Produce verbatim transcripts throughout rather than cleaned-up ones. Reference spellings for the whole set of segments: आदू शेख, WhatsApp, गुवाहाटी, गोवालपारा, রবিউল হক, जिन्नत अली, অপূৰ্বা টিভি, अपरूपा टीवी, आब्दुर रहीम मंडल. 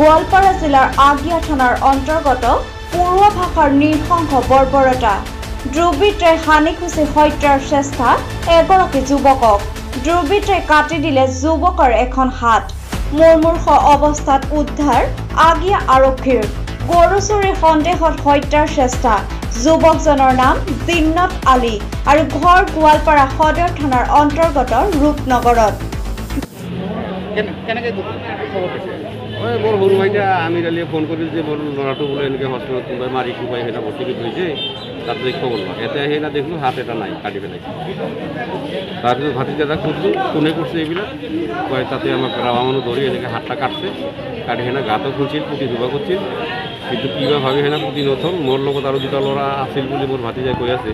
गोवालपारा जिलार आगिया थानार अंतर्गत पड़ुआ भाषार नृशंस बर्बरता दुर्बृत्तये हानि खुचि हत्यार चेष्टा एगराकी युवকক दुर्बृत्तये काटि दिले युवकर एखन हात मुर्मुर्ष अवस्थात उद्धार आगिया आरक्षीर गरु चोरी सन्देहत हत्यार चेष्टा युवकजনৰ नाम जिन्नत अली और घर गोवालपारा सदर थानार अंतर्गत रूपनगरत। ओए बोल बोल भाईटा आमी रलिए फोन करिल जे बोल लराटो बोले इनके हॉस्पिटल तुंबे मारी को भाई हेना भर्ती होइजे ताते खबर ना एते हेना देखलु हाथ एटा নাই काटि ফেলাইছে তারপরে ভাতিজাটা করছে কোনে করছে এবিলা কয় তাতে আমার রামামানো ধরি এদিকে হাতটা কাটছে কাটে হেনা গাতো খুঁচিল পুতি দুবা করছিল কিন্তু কিবা ভাবে হেনা পুতি নথল মোর লগত আর দুটা লরা আছিল বলে মোর ভাতিজা কই আছে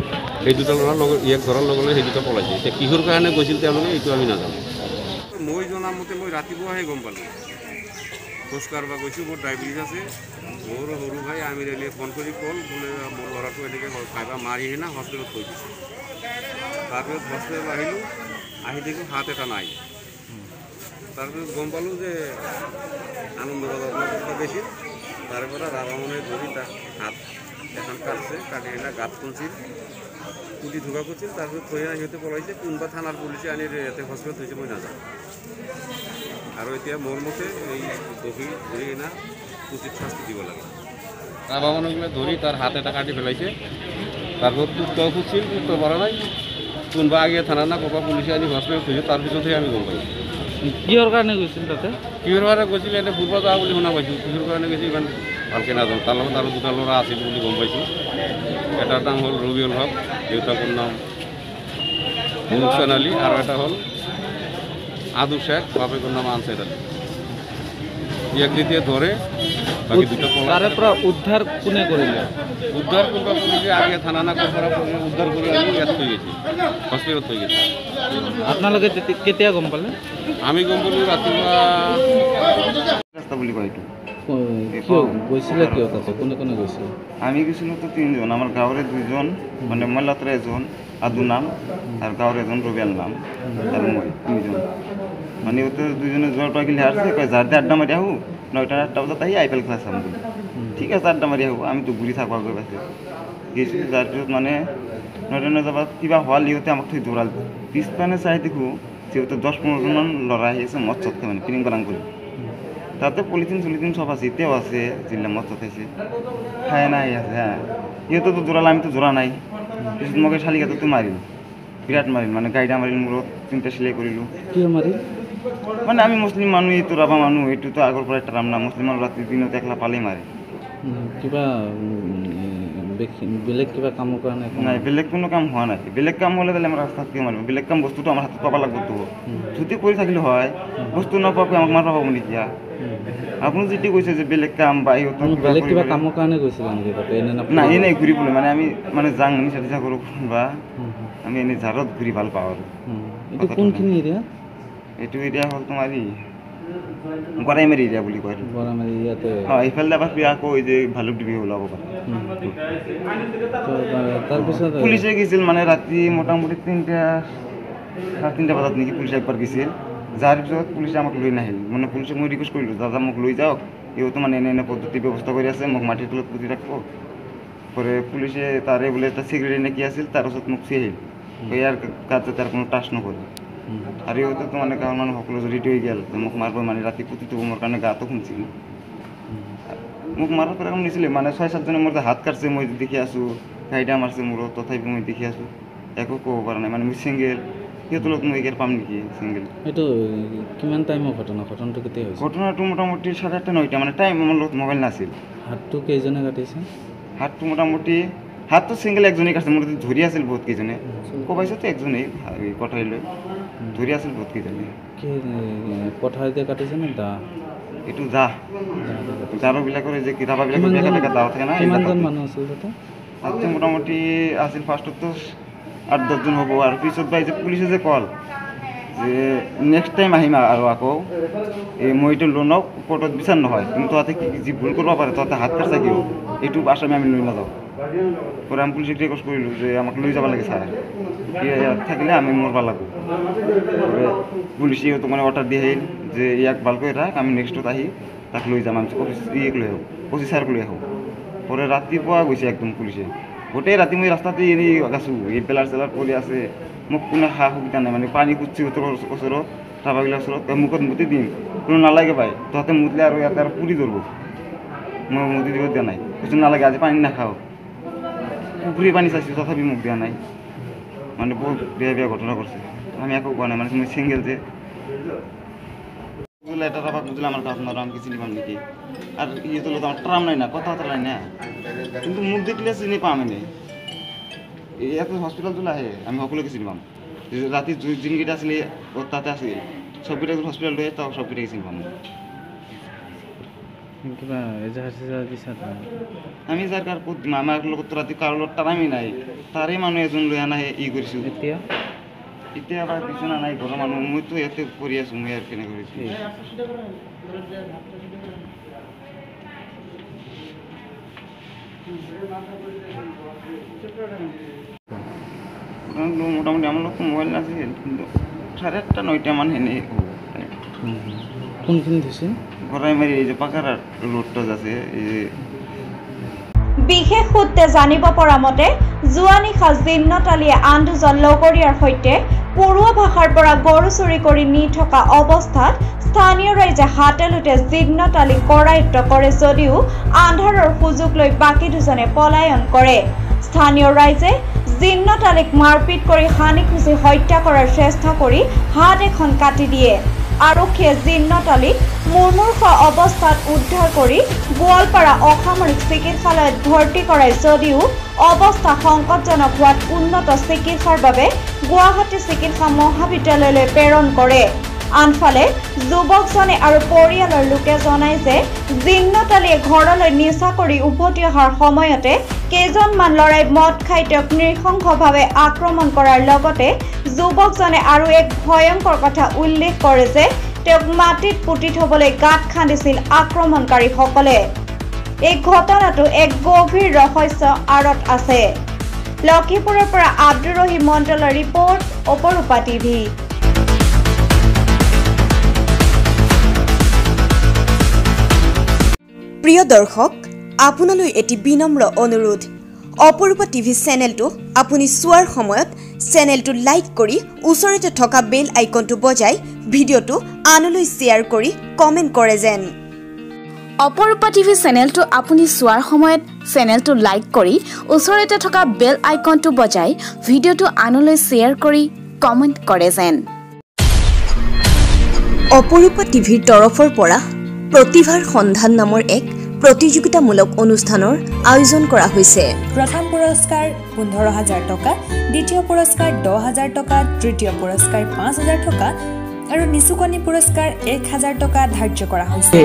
এই দুটা লরা লগত এক ধরার লগলে এই দুটা পলাইছে এটা কিহর কারণে কইছিল তেলকে এটু আমি না জানি মই জনা মতে মই রাতিপুৱা হে গম পালো खोज करवा गई मोर डायबिटीज आसे मोर सर भाई आम फोन कर कल बोले मोर लड़ा तो मारि ना हस्पिटल थी तार हस्पिटल आल देखो हाथ एट ना तार गम पाल आनंद बजार बेसि तार राधा मन धरी हाथ एन काटसे काटे गात खुलसी कुटी ढुका कर थोड़े पलाइए कौनबा थाना पुलिस आनी हस्पिटल थी मैं ना और इतना मोर मते दही धरी ना उचित शास्ति दी लगे राबा मानुगुला धरी तार हाथ एटा काटि फेलाइछे तारपर कुत्ता खुचिल कुत्ता बड़ा नाई कोनबा आगे थाना ना कोबा पुलिस आनी हस्पिटल खुजे तार पिछते आमी गम पाई किहर कारणे गइछिल ताते किहर कारणे गइछिल एटा पूर्वा जा बोली होना पाइछिल किहर कारणे गइछिल इमान ভালকে না জানো তার লগত আরো দুটা লরা আছিল বলি গম পাইছি এটার নাম হল রবিউল হক দেউতাকর নাম মুহসান আলী আর এটা হল आदू शेख बाबे को नाम आंसर एक द्वितीय धरे उद्धार कौने कर उद्धार करवा पुलिस आगे थाना ना कोपरा उद्धार कर हस्पिटल थी अपना क्या गम पाले आम गम पाल रास्ता আমি গেছিলাম তো তিনজন আমার গাঁওরে দুইজন মানে মল্লাত্রা এজন আদু নাম আর গাঁওরে এজন রবিয়াল নাম আর মই তিনজন মানে ওতে দুইজনে জোর পাকিলে আসছে কয় যাতে আড্ডা মারি আহু নয়টা আটটা বাজে তাই আইপিএল খেলা সামনে ঠিক আছে আড্ডা মারি আহু আমি তো ঘুরি থাকবার গই আছে গেছি যার মানে নয়টা নয়টা বাদ কিবা হল ইউতে আমাকে তুই দৌড়াল পিস পানে চাই দেখু যে ওতে দশ পনেরো জন লড়াই হয়েছে মত চটকে মানে পিনিং বারাং করে ताते पलिथिन चलिथिन सब आस इतव आसे जिले मत खाई खाए ना ये तो जोराल तो जोरा ना पीछे मैं शालिक तो मारिल विराट मारिल मैं गाड़ी मारिल मोर तीनटा सिलाई कर मैं आम मुसलिम मानु ये तो राबा मानु ये तो आगरपर एक राम ना मुसलिम मानु रात दिन एकला पाले मारे क्या बेलेग क्या कम ना बेलेग को कम हुआ ना बेलेग कम हम रास्ता मारे बेलेग कम बस्तु तो हाथ पा लग जो कर बस्तु नपा मार पा निका আপনি যেটি কইছে যে বেলেগ কাম বাই হতো বেলেগ কিবা কামৰ কাৰণে গৈছিল নেকি তাতে এনে না এনে ঘুৰি বলে মানে আমি মানে যাং নি সাথে কৰো বা আমি এনে জারত ঘুৰি ভাল পাও এটা কোনখিনি এৰিয়া এটো এৰিয়া হল তোমাৰি গৰাইমেৰি এৰিয়া বুলি কয় গৰাইমেৰি এৰিয়াতে হ্যাঁ এইফালে আবার বিয়া কই যে ভালুক ডিবি ওলাব পারে তার পিছত পুলিশে গিছিল মানে ৰাতি মোটামুটি তিনটা সাড়ে তিনটা বজাত নেকি পুলিশ একবার গিছিল जार पद पुलिस लै ना मैं पुलिस मैं रिक्वेस्ट कर दादा मोक लै जाओ ये तो मैं एने पद्धति व्यवस्था कर मोक माटिर तलत पुति रखो पर पुलिस तारे बोले सिक्रेटारी ना कि आल तार ओर मोक सी यार काज तार को टाच नक और ये तो मैंने गाँव मानू सको रिट हो गल मोक मार मैं रात पुति तो मोर कारण गाँव खुमसी मोक मार निचले मैं छः सात जने मोर हाथ काटसे मैं देखी आसो गाड़ी मारसे मोर तथा मैं देखी आसो एको कब ना मैं मैं सिंगल ये तो लोग मैं एक पाम निकी सिंगल ये तो किमान टाइम हो घटना घटना तो कितने हो घटना तो मोटामोटी साढ़े आठ नौटा माने टाइम मन लोग मोबाइल ना आसिल हाथ तो के जने काटिसे हाथ तो मोटामोटी हाथ तो सिंगल एक जने काटसे मोर धरि आसिल बहुत के जने को पाइसे तो एक जने कटाई ल धरि आसिल बहुत के जने के कटाई दे काटिसे ना दा एटू जा जारो बिला करे जे किराबा बिला करे बेका बेका दाव थे ना किमान जन मानु आसिल तो हाथ तो मोटामोटी आसिल फास्ट तो आठ दस जन हम और पीछे भाई पुलिस कल नेक्स्ट टाइम आम आको मैं ये लोन कोर्ट विचार ना तुम ती भूल कर तहते हाथ काट चाहिए यू आसामी आम लै ना जाओ पर पुलिस रिक्वेस्ट कर लै जा लगे सर थकिले मरबा लगो पुलिस तो मैं अर्डर दिए इक भल्क रख नेक्स्ट आई तक लो जाम एक लो पचिसारक लो पर रातिपुआ गई एकदम पुलिस गोटे राति मैं रास्ता गाँसो ये बेलार सेलार पड़े आसे मैं क्या खा सुविधा ना मानी पानी कुछ ऊर ट्राफिकला ऊर मुखत मुति दीम क्यों नालागे पाए तहते मुतले और इतना पूरी धरब मैं मुति दी दिया ना कुछ नालागे आज पानी ना खाओ पुखुरी पानी चाहसी तथापि मुख दिया ना मानने बहुत बेहद बेहद घटना करें एक ना मैं मैं सिंगल से लेटर रहा बुझल काफना किसी निकाम निकी और ये तो लोग ट्राम नहीं ना कथा बारा ना कितना मुख देखले चिनी पाम हस्पिटल जो लाए आम सको चिनी पाम रात जिनकटा आसली ताते आस सबकटा हस्पिटल रही सबकटा चिनी पाम आम यार कार मामार रात कारो टाइम ही ना तारे मानु एजन लो आना इ इतना किसना ना घर मानु मैं तो ये मैं के मोटामुटी आम लोग मोबाइल ना साढ़े आठटा नईटा मान घर मारि पाकार रोड विशेष सूत्रे जानिब परा मते जुवा निशा जिन्नत अली आन दुजन लगरियार सैते परुआ भाषार परा गरु चुरी करि नी थका अवस्थात स्थानीय राइजे हातेलुटे जिन्नत अली करायत्त करे जदिओ आंधारर सुजोग लई बाकी दुजने पलायन करे। स्थानीय राइजे जिन्नत अलीक मारपिट करि हानि खुसि हत्या करार चेष्टा करि हात एखन काटि दिए। आरक्षीये जिन्नत अलीक मुर्मूर्ष अवस्थात उद्धार करि गोवालपारा असामरिक चिकित्सालयत भर्ती कराय जदिओ अवस्था संकटजनक होवात उन्नत चिकित्सार बारे गुवाहाटी चिकित्सा महाविद्यालयলৈ प्रेरण करे। आनफाले युवकजने और परियालर लोके जनाय जे जिन्नत अलीये घरলৈ निशा करि उभति अहार समयते केजनमान लड़ाई मद खाई तेक नृशंसभावे आक्रमण करार लगते युवकजने और एक भयंकर कथा उल्लेख करे जे तेक माटित पुति थबले गात खांदिसिल आक्रमणकारी सकले। ए घटनाटो एक गभीर रहस्य आड़त आछे। लखीपुरर परा आब्दुर रहीम मंडलर रिपोर्ट अपरूपा टीवी। प्रिय दर्शक आपुनालै एटी विनम्र अनुरोध अपरूपा टीवी चैनलटो आपुनि सुवार समयत चैनलटो लाइक करी उसरेते थका बेल आइकनटो बजाय भिडिओटो आनलै शेयर करी कमेन्ट करे जेन। अपरूपा टीवी चैनलटो आपुनि सुवार समयत चैनलटो लाइक करी उसरेते थका बेल आइकनटो बजाय भिडिओटो आनलै शेयर करी कमेन्ट करे जेन। अपरूपा टीवी तरफर परा प्रतिभार सन्धान नाমৰ एक प्रतियोगितामूलक অনুষ্ঠানৰ আয়োজন কৰা হৈছে। প্ৰথম পুৰস্কাৰ পোন্ধৰ হাজাৰ টকা, দ্বিতীয় পুৰস্কাৰ দহ হাজাৰ টকা, তৃতীয় পুৰস্কাৰ পাঁচ হাজাৰ টকা আৰু নিচুকনি পুৰস্কাৰ এক হাজাৰ টকা ধাৰ্য কৰা হৈছে।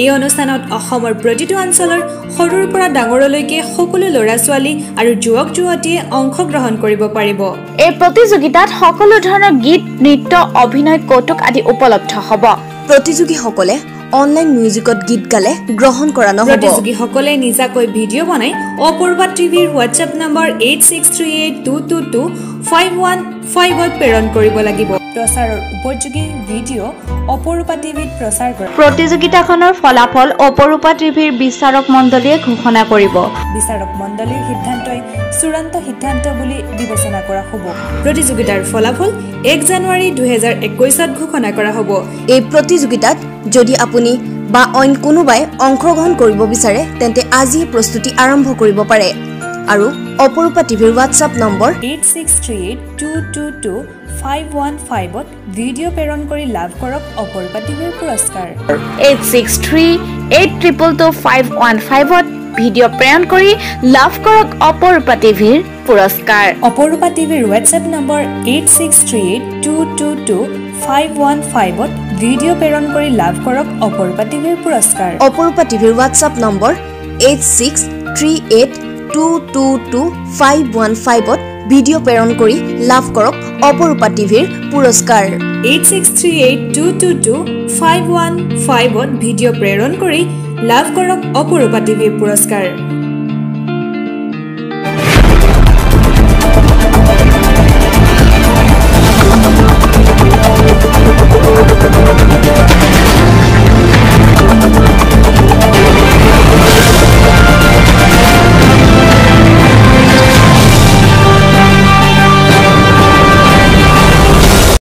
এই অনুষ্ঠানত অসমৰ প্ৰতিটো অঞ্চলৰ সৰুৰ পৰা ডাঙৰলৈকে সকলো ল'ৰা-ছোৱালী আৰু যুৱক-যুৱতীয়ে অংশগ্ৰহণ কৰিব পাৰিব। এই প্ৰতিযোগিতাত সকলো ধৰণৰ গীত, নৃত্য, অভিনয়, কৌতুক আদি উপলব্ধ হ'ব। প্ৰতিযোগীসকলে অনলাইন মিউজিকত গীত গালে গ্রহণ কৰা নহব। প্ৰতিযোগীসকলে নিজাকৈ ভিডিঅ' বনাই অপূৰ্বা টিভিৰ WhatsApp নম্বৰ আঠ ছয় তিনি আঠ দুই দুই দুই পাঁচ এক পাঁচ ত প্ৰেৰণ কৰিব লাগিব। প্ৰচাৰৰ উপযোগী ভিডিঅ' অপূৰ্বা টিভিত প্ৰচাৰ কৰা। প্ৰতিযোগিতাখনৰ ফলাফল অপূৰ্বা টিভিৰ বিচাৰক মণ্ডলীয়ে ঘোষণা কৰিব। বিচাৰক মণ্ডলীৰ সিদ্ধান্তই চূড়ান্ত সিদ্ধান্ত বুলি বিবেচনা কৰা হ'ব। প্ৰতিযোগিতাৰ ফলাফল এক জানুৱাৰী দুই হাজাৰ একৈশত ঘোষণা কৰা হ'ব। এই প্ৰতিযোগিতাত যদি আপুনি বা অইন কোনোবাই অংশগ্ৰহণ কৰিব বিচাৰে তেন্তে আজি প্ৰস্তুতি আৰম্ভ কৰিব পাৰে আৰু অপূৰ্বা টিভিৰ WhatsApp নম্বৰ আঠ ছয় তিনি আঠ দুই দুই দুই পাঁচ এক পাঁচ ত ভিডিঅ' প্ৰেৰণ কৰি লাভ কৰক অপূৰ্বা টিভিৰ পুৰস্কাৰ। আঠ ছয় তিনি আঠ দুই দুই দুই পাঁচ এক পাঁচ ত ভিডিঅ' প্ৰেৰণ কৰি লাভ কৰক অপূৰ্বা টিভিৰ পুৰস্কাৰ। অপূৰ্বা টিভিৰ WhatsApp নম্বৰ আঠ ছয় তিনি আঠ দুই দুই দুই পাঁচ এক পাঁচ ত ভিডিঅ' প্ৰেৰণ কৰি লাভ কৰক অপূৰ্বা টিভিৰ পুৰস্কাৰ। অপূৰ্বা টিভিৰ WhatsApp নম্বৰ আঠ ছয় তিনি আঠ দুই দুই দুই পাঁচ এক পাঁচ ত ভিডিঅ' প্ৰেৰণ কৰি লাভ কৰক অপূৰ্বা টিভিৰ পুৰস্কাৰ। আঠ ছয় তিনি আঠ দুই দুই দুই পাঁচ এক পাঁচ ত ভিডিঅ' প্ৰেৰণ কৰি লাভ কৰক অপূৰ্বা টিভিৰ পুৰস্কাৰ।